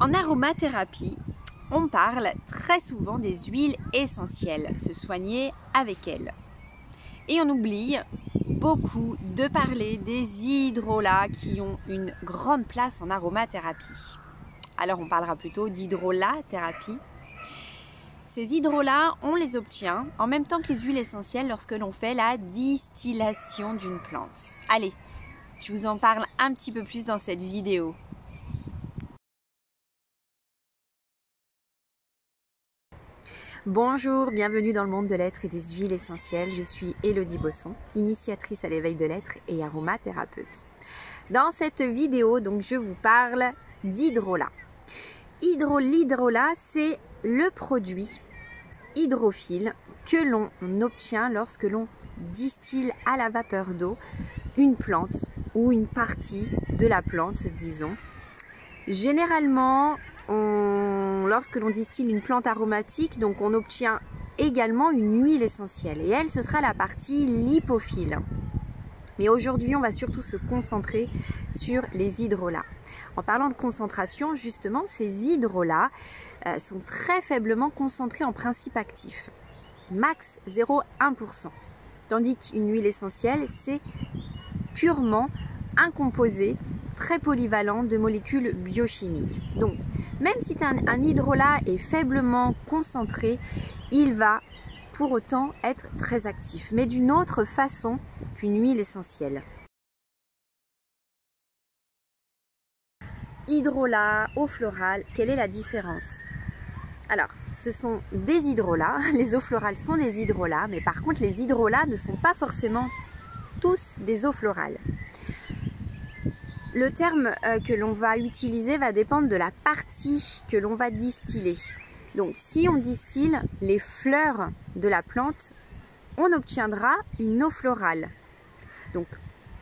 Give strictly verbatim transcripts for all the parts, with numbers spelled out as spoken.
En aromathérapie, on parle très souvent des huiles essentielles, se soigner avec elles. Et on oublie beaucoup de parler des hydrolats qui ont une grande place en aromathérapie. Alors on parlera plutôt d'hydrolathérapie. Ces hydrolats, on les obtient en même temps que les huiles essentielles lorsque l'on fait la distillation d'une plante. Allez, je vous en parle un petit peu plus dans cette vidéo. Bonjour, bienvenue dans le monde de l'être et des huiles essentielles. Je suis Elodie Bosson, initiatrice à l'éveil de l'être et aromathérapeute. Dans cette vidéo, donc, je vous parle d'hydrolat. L'hydrolat, c'est le produit hydrophile que l'on obtient lorsque l'on distille à la vapeur d'eau une plante ou une partie de la plante, disons. Généralement, on, lorsque l'on distille une plante aromatique, donc on obtient également une huile essentielle. Et elle, ce sera la partie lipophile. Mais aujourd'hui, on va surtout se concentrer sur les hydrolats. En parlant de concentration, justement, ces hydrolats euh, sont très faiblement concentrés en principe actif, max zéro virgule un pour cent. Tandis qu'une huile essentielle, c'est purement un composé très polyvalent de molécules biochimiques. Donc, même si un, un hydrolat est faiblement concentré, il va pour autant être très actif, mais d'une autre façon qu'une huile essentielle. Hydrolat, eau florale, quelle est la différence? Alors, ce sont des hydrolats, les eaux florales sont des hydrolats, mais par contre les hydrolats ne sont pas forcément tous des eaux florales. Le terme que l'on va utiliser va dépendre de la partie que l'on va distiller. Donc, si on distille les fleurs de la plante, on obtiendra une eau florale. Donc,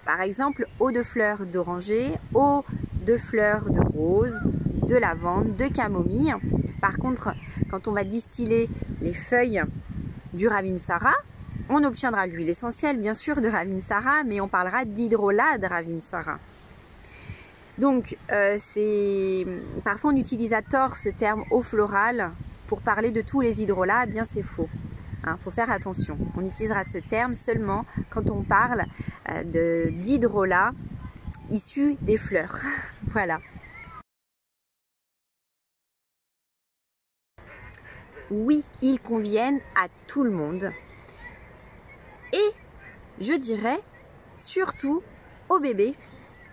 par exemple, eau de fleurs d'oranger, eau de fleurs de rose, de lavande, de camomille. Par contre, quand on va distiller les feuilles du Ravinsara, on obtiendra l'huile essentielle, bien sûr, de Ravinsara, mais on parlera d'hydrolat de Ravinsara. Donc, euh, c'est parfois on utilise à tort ce terme eau florale pour parler de tous les hydrolats. Eh bien, c'est faux. Il hein, faut faire attention. On utilisera ce terme seulement quand on parle euh, d'hydrolats issus des fleurs. Voilà. Oui, ils conviennent à tout le monde. Et je dirais surtout aux bébés,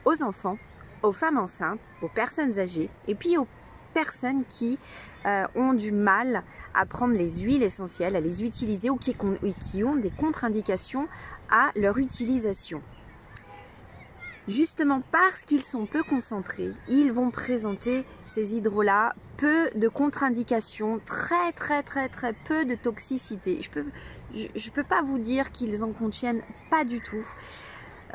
aux enfants, aux femmes enceintes, aux personnes âgées et puis aux personnes qui euh, ont du mal à prendre les huiles essentielles, à les utiliser ou qui, qui ont des contre-indications à leur utilisation. Justement parce qu'ils sont peu concentrés, ils vont présenter ces hydrolats peu de contre-indications, très très très très peu de toxicité. Je peux, je, je peux pas vous dire qu'ils en contiennent pas du tout.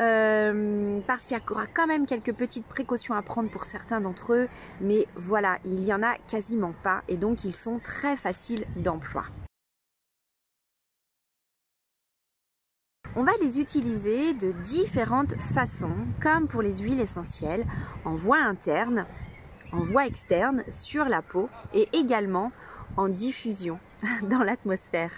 Euh, parce qu'il y aura quand même quelques petites précautions à prendre pour certains d'entre eux, mais voilà, il n'y en a quasiment pas et donc ils sont très faciles d'emploi. On va les utiliser de différentes façons, comme pour les huiles essentielles, en voie interne, en voie externe, sur la peau et également en diffusion dans l'atmosphère.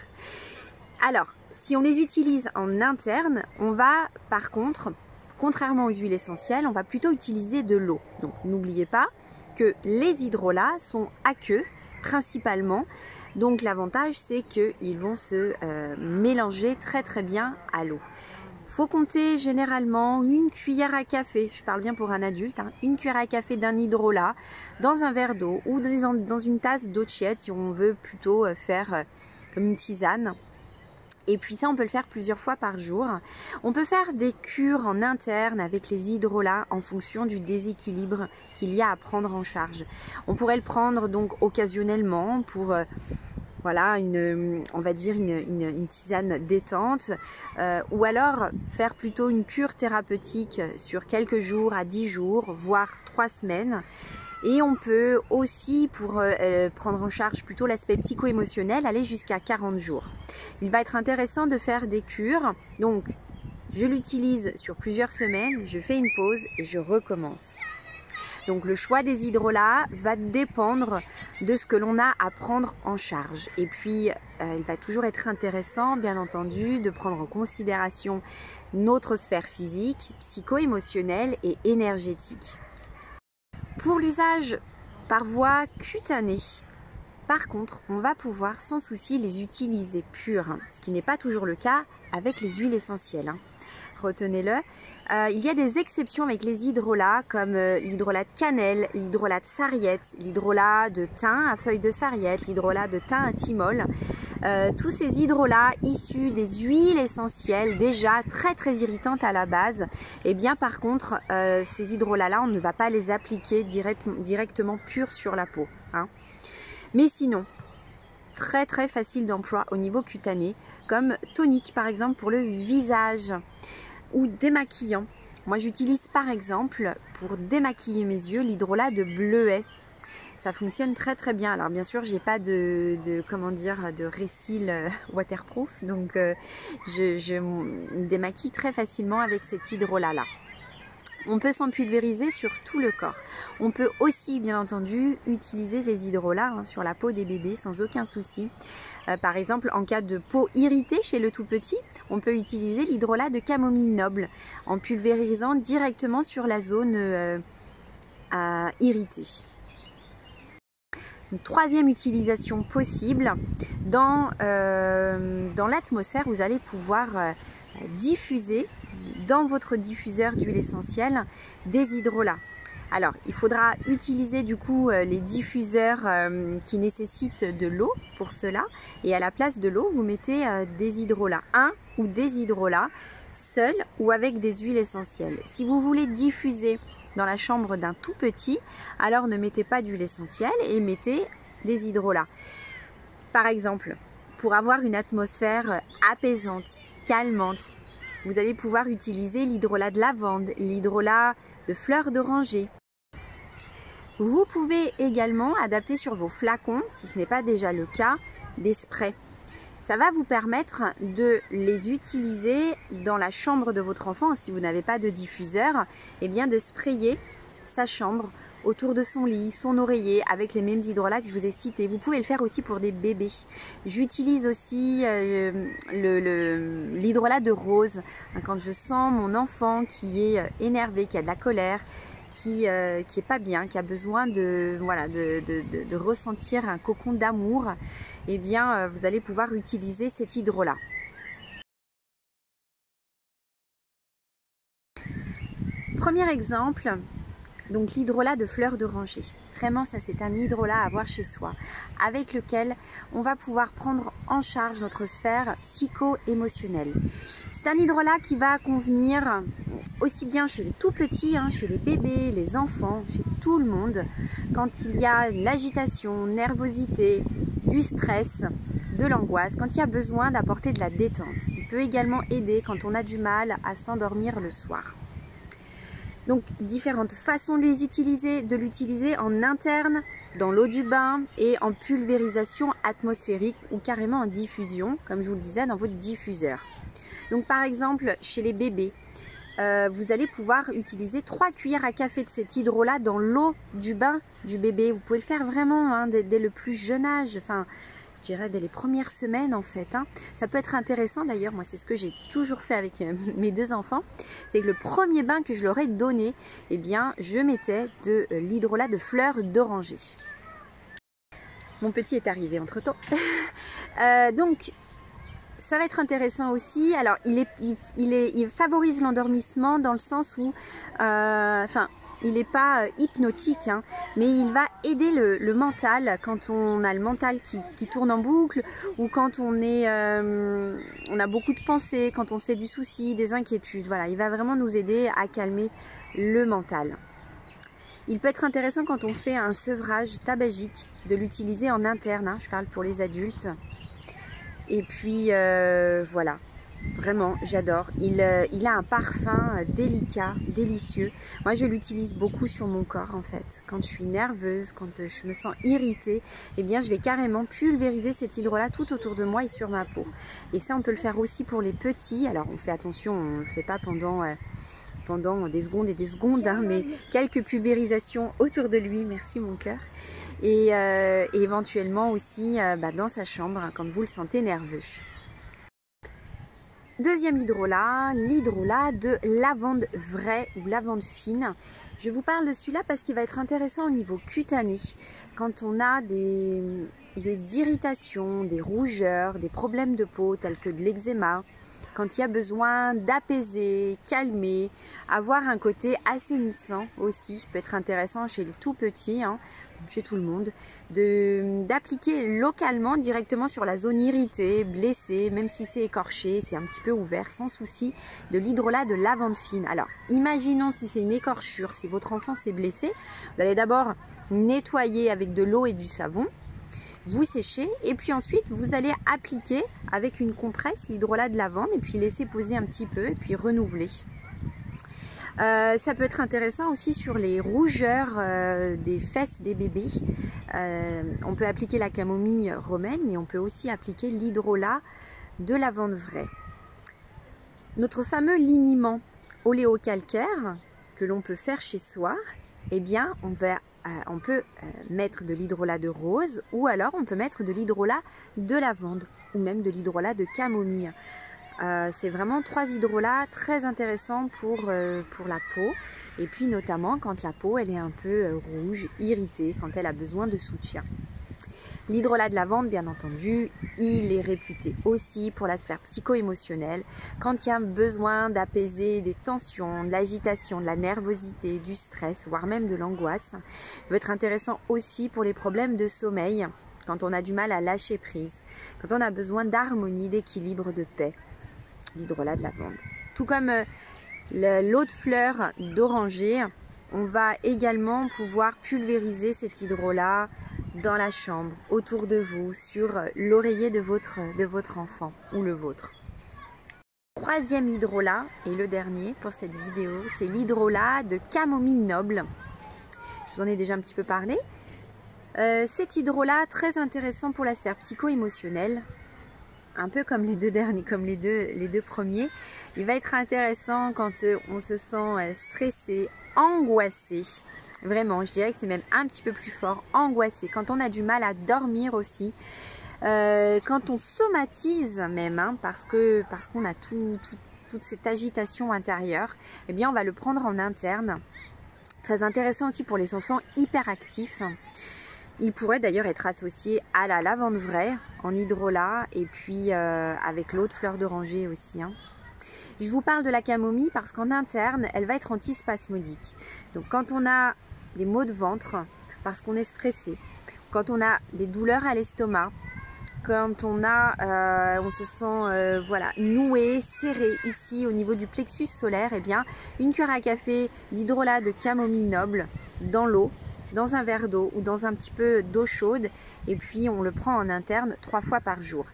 Alors, si on les utilise en interne, on va par contre, contrairement aux huiles essentielles, on va plutôt utiliser de l'eau. Donc n'oubliez pas que les hydrolats sont aqueux principalement. Donc l'avantage c'est qu'ils vont se euh, mélanger très très bien à l'eau. Il faut compter généralement une cuillère à café, je parle bien pour un adulte, hein, une cuillère à café d'un hydrolat dans un verre d'eau ou dans une tasse d'eau tiède si on veut plutôt faire comme une tisane. Et puis ça, on peut le faire plusieurs fois par jour. On peut faire des cures en interne avec les hydrolats en fonction du déséquilibre qu'il y a à prendre en charge. On pourrait le prendre donc occasionnellement pour, euh, voilà, une, on va dire une, une, une tisane détente. Euh, ou alors faire plutôt une cure thérapeutique sur quelques jours à dix jours, voire trois semaines. Et on peut aussi, pour euh, prendre en charge plutôt l'aspect psycho-émotionnel, aller jusqu'à quarante jours. Il va être intéressant de faire des cures. Donc, je l'utilise sur plusieurs semaines, je fais une pause et je recommence. Donc le choix des hydrolats va dépendre de ce que l'on a à prendre en charge. Et puis euh, il va toujours être intéressant, bien entendu, de prendre en considération notre sphère physique, psycho-émotionnelle et énergétique. Pour l'usage par voie cutanée, par contre, on va pouvoir sans souci les utiliser purs, hein, ce qui n'est pas toujours le cas avec les huiles essentielles. Hein. Retenez-le. Euh, il y a des exceptions avec les hydrolats, comme euh, l'hydrolat de cannelle, l'hydrolat de sarriette, l'hydrolat de thym à feuilles de sarriette, l'hydrolat de thym à thymol. Euh, tous ces hydrolats issus des huiles essentielles, déjà très très irritantes à la base, et eh bien par contre, euh, ces hydrolats-là, on ne va pas les appliquer direct, directement purs sur la peau. Hein. Mais sinon, très très facile d'emploi au niveau cutané, comme tonique par exemple pour le visage ou démaquillant. Moi j'utilise par exemple pour démaquiller mes yeux l'hydrolat de bleuet. Ça fonctionne très très bien. Alors bien sûr, j'ai pas de, de comment dire de récil waterproof, donc euh, je, je me démaquille très facilement avec cet hydrolat là. On peut s'en pulvériser sur tout le corps. On peut aussi, bien entendu, utiliser les hydrolats hein, sur la peau des bébés sans aucun souci. Euh, par exemple, en cas de peau irritée chez le tout petit, on peut utiliser l'hydrolat de camomille noble en pulvérisant directement sur la zone euh, euh, irritée. Une troisième utilisation possible, dans, euh, dans l'atmosphère, vous allez pouvoir euh, diffuser dans votre diffuseur d'huile essentielle des hydrolats. Alors il faudra utiliser du coup les diffuseurs euh, qui nécessitent de l'eau pour cela, et à la place de l'eau vous mettez euh, des hydrolats, un ou des hydrolats seuls ou avec des huiles essentielles. Si vous voulez diffuser dans la chambre d'un tout petit, alors ne mettez pas d'huile essentielle et mettez des hydrolats. Par exemple, pour avoir une atmosphère apaisante, calmante, vous allez pouvoir utiliser l'hydrolat de lavande, l'hydrolat de fleur d'oranger. Vous pouvez également adapter sur vos flacons, si ce n'est pas déjà le cas, des sprays. Ça va vous permettre de les utiliser dans la chambre de votre enfant. Si vous n'avez pas de diffuseur, eh bien de sprayer sa chambre autour de son lit, son oreiller, avec les mêmes hydrolats que je vous ai cités. Vous pouvez le faire aussi pour des bébés. J'utilise aussi euh, le, le, l'hydrolat de rose. Quand je sens mon enfant qui est énervé, qui a de la colère, qui, euh, qui est pas bien, qui a besoin de, voilà, de, de, de, de ressentir un cocon d'amour, eh bien vous allez pouvoir utiliser cet hydrolat. Premier exemple. Donc l'hydrolat de fleur d'oranger, vraiment ça c'est un hydrolat à avoir chez soi, avec lequel on va pouvoir prendre en charge notre sphère psycho-émotionnelle. C'est un hydrolat qui va convenir aussi bien chez les tout petits, hein, chez les bébés, les enfants, chez tout le monde, quand il y a l'agitation, nervosité, du stress, de l'angoisse, quand il y a besoin d'apporter de la détente. Il peut également aider quand on a du mal à s'endormir le soir. Donc différentes façons de les utiliser, de l'utiliser en interne, dans l'eau du bain et en pulvérisation atmosphérique ou carrément en diffusion, comme je vous le disais, dans votre diffuseur. Donc par exemple, chez les bébés, euh, vous allez pouvoir utiliser trois cuillères à café de cet hydrolat dans l'eau du bain du bébé. Vous pouvez le faire vraiment hein, dès, dès le plus jeune âge, enfin je dirais dès les premières semaines en fait. Hein. Ça peut être intéressant d'ailleurs, moi c'est ce que j'ai toujours fait avec mes deux enfants. C'est que le premier bain que je leur ai donné, eh bien je mettais de l'hydrolat de fleurs d'oranger. Mon petit est arrivé entre temps. euh, donc ça va être intéressant aussi. Alors il, est, il, il, est, il favorise l'endormissement dans le sens où... Euh, enfin, il n'est pas hypnotique, hein, mais il va aider le, le mental quand on a le mental qui, qui tourne en boucle, ou quand on, est, euh, on a beaucoup de pensées, quand on se fait du souci, des inquiétudes. Voilà, il va vraiment nous aider à calmer le mental. Il peut être intéressant quand on fait un sevrage tabagique de l'utiliser en interne, hein, je parle pour les adultes. Et puis euh, voilà. Vraiment, j'adore. Il, euh, il a un parfum délicat, délicieux. Moi, je l'utilise beaucoup sur mon corps, en fait. Quand je suis nerveuse, quand je me sens irritée, eh bien, je vais carrément pulvériser cet hydrolat tout autour de moi et sur ma peau. Et ça, on peut le faire aussi pour les petits. Alors, on fait attention, on ne le fait pas pendant... Euh, pendant des secondes et des secondes, hein, mais quelques pulvérisations autour de lui, merci mon cœur, et, euh, et éventuellement aussi euh, bah, dans sa chambre quand vous le sentez nerveux. Deuxième hydrolat, l'hydrolat de lavande vraie ou lavande fine. Je vous parle de celui-là parce qu'il va être intéressant au niveau cutané. Quand on a des, des irritations, des rougeurs, des problèmes de peau tels que de l'eczéma, quand il y a besoin d'apaiser, calmer, avoir un côté assainissant aussi, ça peut être intéressant chez les tout petits, hein, chez tout le monde, d'appliquer localement directement sur la zone irritée, blessée, même si c'est écorché, c'est un petit peu ouvert, sans souci, de l'hydrolat de lavande fine. Alors, imaginons si c'est une écorchure, si votre enfant s'est blessé, vous allez d'abord nettoyer avec de l'eau et du savon, vous séchez et puis ensuite vous allez appliquer avec une compresse l'hydrolat de lavande et puis laisser poser un petit peu et puis renouveler. Euh, ça peut être intéressant aussi sur les rougeurs euh, des fesses des bébés. Euh, on peut appliquer la camomille romaine mais on peut aussi appliquer l'hydrolat de lavande vraie. Notre fameux liniment oléocalcaire que l'on peut faire chez soi, eh bien on va Euh, on peut euh, mettre de l'hydrolat de rose ou alors on peut mettre de l'hydrolat de lavande ou même de l'hydrolat de camomille. Euh, c'est vraiment trois hydrolats très intéressants pour, euh, pour la peau et puis notamment quand la peau elle est un peu euh, rouge, irritée, quand elle a besoin de soutien. L'hydrolat de lavande, bien entendu, il est réputé aussi pour la sphère psycho-émotionnelle. Quand il y a besoin d'apaiser des tensions, de l'agitation, de la nervosité, du stress, voire même de l'angoisse, il peut être intéressant aussi pour les problèmes de sommeil, quand on a du mal à lâcher prise, quand on a besoin d'harmonie, d'équilibre, de paix. L'hydrolat de lavande. Tout comme l'eau de fleur d'oranger, on va également pouvoir pulvériser cet hydrolat dans la chambre, autour de vous, sur l'oreiller de votre, de votre enfant ou le vôtre. Troisième hydrolat, et le dernier pour cette vidéo, c'est l'hydrolat de camomille noble. Je vous en ai déjà un petit peu parlé. Euh, cet hydrolat, très intéressant pour la sphère psycho-émotionnelle, un peu comme les deux derniers, comme les deux, les deux premiers. Il va être intéressant quand on se sent stressé, angoissé. Vraiment, je dirais que c'est même un petit peu plus fort, angoissé. Quand on a du mal à dormir aussi, euh, quand on somatise même, hein, parce que parce qu'on a tout, tout, toute cette agitation intérieure, eh bien on va le prendre en interne. Très intéressant aussi pour les enfants hyperactifs. Il pourrait d'ailleurs être associé à la lavande vraie en hydrolat et puis euh, avec l'eau de fleur d'oranger aussi, hein. Je vous parle de la camomille parce qu'en interne, elle va être antispasmodique. Donc quand on a des maux de ventre parce qu'on est stressé, quand on a des douleurs à l'estomac, quand on a, euh, on se sent euh, voilà, noué, serré ici au niveau du plexus solaire, eh bien une cuillère à café d'hydrolat de camomille noble dans l'eau, dans un verre d'eau ou dans un petit peu d'eau chaude et puis on le prend en interne trois fois par jour.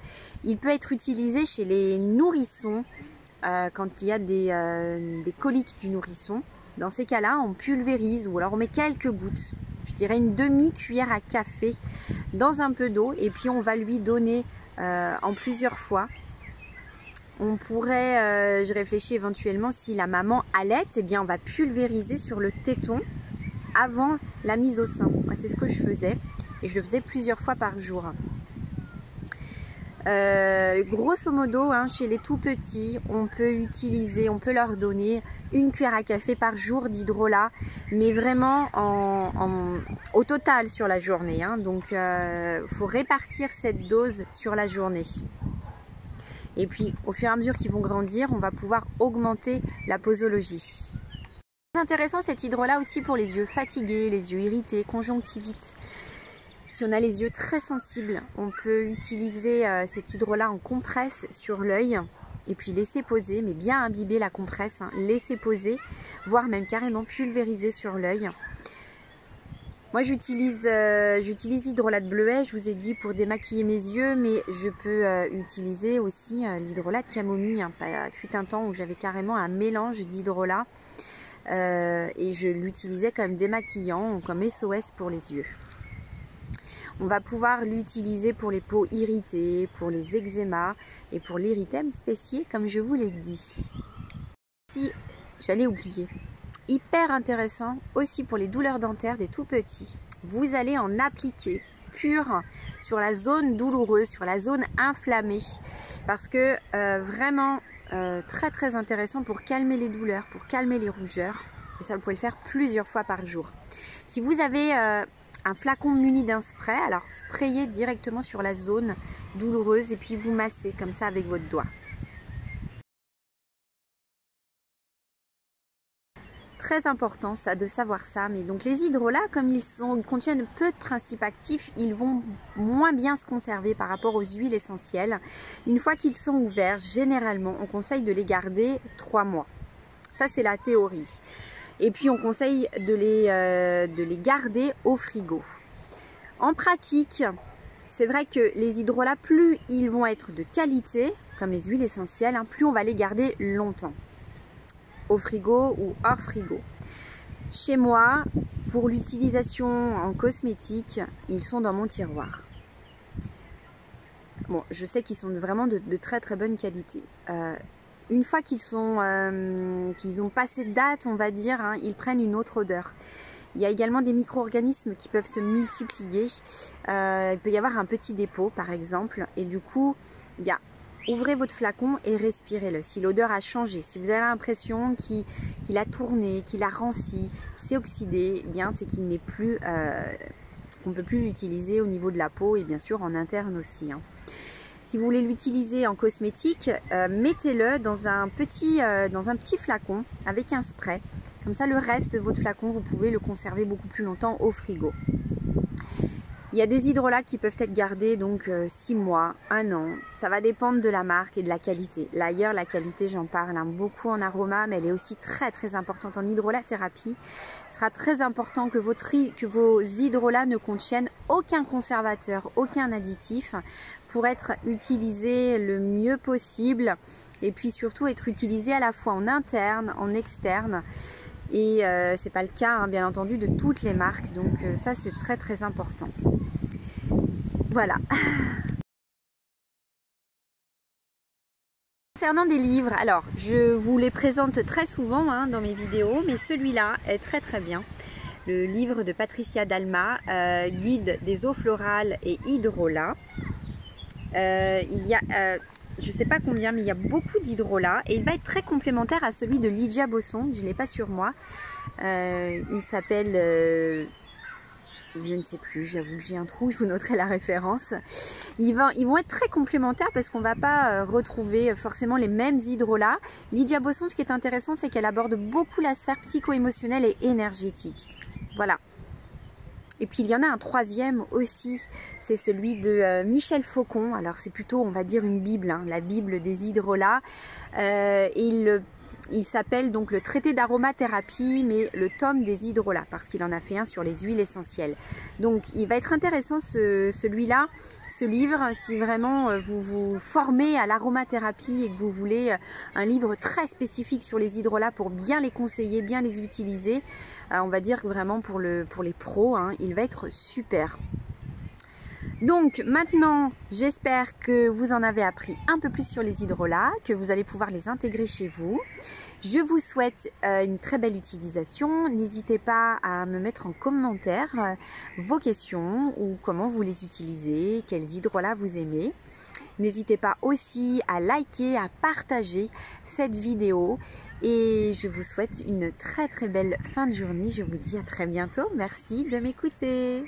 Il peut être utilisé chez les nourrissons, Euh, quand il y a des, euh, des coliques du nourrisson. Dans ces cas-là, on pulvérise ou alors on met quelques gouttes, je dirais une demi-cuillère à café dans un peu d'eau et puis on va lui donner euh, en plusieurs fois. On pourrait, euh, je réfléchis éventuellement, si la maman allaite, eh bien on va pulvériser sur le téton avant la mise au sein. C'est ce que je faisais et je le faisais plusieurs fois par jour. Euh, grosso modo, hein, chez les tout petits, on peut utiliser, on peut leur donner une cuillère à café par jour d'hydrolat, mais vraiment en, en, au total sur la journée, hein, donc il euh, faut répartir cette dose sur la journée. Et puis au fur et à mesure qu'ils vont grandir, on va pouvoir augmenter la posologie. C'est intéressant cet hydrolat aussi pour les yeux fatigués, les yeux irrités, conjonctivite. Si on a les yeux très sensibles, on peut utiliser euh, cet hydrolat en compresse sur l'œil et puis laisser poser, mais bien imbiber la compresse, hein, laisser poser, voire même carrément pulvériser sur l'œil. Moi j'utilise euh, j'utilise l'hydrolat de bleuet, je vous ai dit, pour démaquiller mes yeux, mais je peux euh, utiliser aussi euh, l'hydrolat de camomille, hein. Il fut un temps où j'avais carrément un mélange d'hydrolat euh, et je l'utilisais comme démaquillant, comme S O S pour les yeux. On va pouvoir l'utiliser pour les peaux irritées, pour les eczémas et pour l'irritème stessier, comme je vous l'ai dit. Si j'allais oublier. Hyper intéressant aussi pour les douleurs dentaires des tout petits. Vous allez en appliquer pur sur la zone douloureuse, sur la zone inflammée, parce que euh, vraiment euh, très très intéressant pour calmer les douleurs, pour calmer les rougeurs. Et ça, vous pouvez le faire plusieurs fois par jour. Si vous avez euh, un flacon muni d'un spray, alors sprayez directement sur la zone douloureuse et puis vous massez comme ça avec votre doigt. Très important ça, de savoir ça, mais donc les hydrolats, comme ils sont, contiennent peu de principes actifs, ils vont moins bien se conserver par rapport aux huiles essentielles. Une fois qu'ils sont ouverts, généralement on conseille de les garder trois mois. Ça c'est la théorie. Et puis on conseille de les, euh, de les garder au frigo. En pratique, c'est vrai que les hydrolats, plus ils vont être de qualité, comme les huiles essentielles, hein, plus on va les garder longtemps. Au frigo ou hors frigo. Chez moi, pour l'utilisation en cosmétique, ils sont dans mon tiroir. Bon, je sais qu'ils sont vraiment de, de très très bonne qualité. Euh, une fois qu'ils sont, euh, qu'ils ont passé date, on va dire, hein, ils prennent une autre odeur. Il y a également des micro-organismes qui peuvent se multiplier. Euh, il peut y avoir un petit dépôt, par exemple, et du coup, eh bien, ouvrez votre flacon et respirez-le. Si l'odeur a changé, si vous avez l'impression qu'il qu'il a tourné, qu'il a ranci, qu'il s'est oxydé, eh bien c'est qu'il n'est plus, euh, qu'on ne peut plus l'utiliser au niveau de la peau et bien sûr en interne aussi. Hein. Si vous voulez l'utiliser en cosmétique, euh, mettez-le dans un petit, euh, dans un petit flacon avec un spray. Comme ça, le reste de votre flacon, vous pouvez le conserver beaucoup plus longtemps au frigo. Il y a des hydrolats qui peuvent être gardés donc six mois, un an. Ça va dépendre de la marque et de la qualité. Là, ailleurs, la qualité, j'en parle hein, beaucoup en aroma, mais elle est aussi très très importante en hydrolathérapie. Ce sera très important que, votre, que vos hydrolats ne contiennent aucun conservateur, aucun additif pour être utilisés le mieux possible et puis surtout être utilisés à la fois en interne, en externe. Et euh, c'est pas le cas hein, bien entendu de toutes les marques, donc euh, ça c'est très très important. Voilà. Concernant des livres, alors je vous les présente très souvent hein, dans mes vidéos, mais celui-là est très très bien. Le livre de Patricia Dalma, euh, guide des eaux florales et hydrolats. Euh, il y a... Euh, je sais pas combien, mais il y a beaucoup d'hydrolats et il va être très complémentaire à celui de Lydia Bosson, je ne l'ai pas sur moi. Euh, il s'appelle, euh, je ne sais plus, j'avoue que j'ai un trou, je vous noterai la référence. Ils vont, ils vont être très complémentaires parce qu'on ne va pas euh, retrouver forcément les mêmes hydrolats. Lydia Bosson, ce qui est intéressant, c'est qu'elle aborde beaucoup la sphère psycho-émotionnelle et énergétique. Voilà. Et puis il y en a un troisième aussi, c'est celui de euh, Michel Faucon. Alors c'est plutôt, on va dire, une bible, hein, la bible des hydrolats. Euh, et il, il s'appelle donc le traité d'aromathérapie, mais le tome des hydrolats, parce qu'il en a fait un sur les huiles essentielles. Donc il va être intéressant ce, celui-là, ce livre, si vraiment vous vous formez à l'aromathérapie et que vous voulez un livre très spécifique sur les hydrolats pour bien les conseiller, bien les utiliser. On va dire vraiment pour, le, pour les pros, hein, il va être super. Donc maintenant, j'espère que vous en avez appris un peu plus sur les hydrolats, que vous allez pouvoir les intégrer chez vous. Je vous souhaite euh, une très belle utilisation. N'hésitez pas à me mettre en commentaire euh, vos questions ou comment vous les utilisez, quels hydrolats vous aimez. N'hésitez pas aussi à liker, à partager cette vidéo. Et je vous souhaite une très très belle fin de journée. Je vous dis à très bientôt. Merci de m'écouter.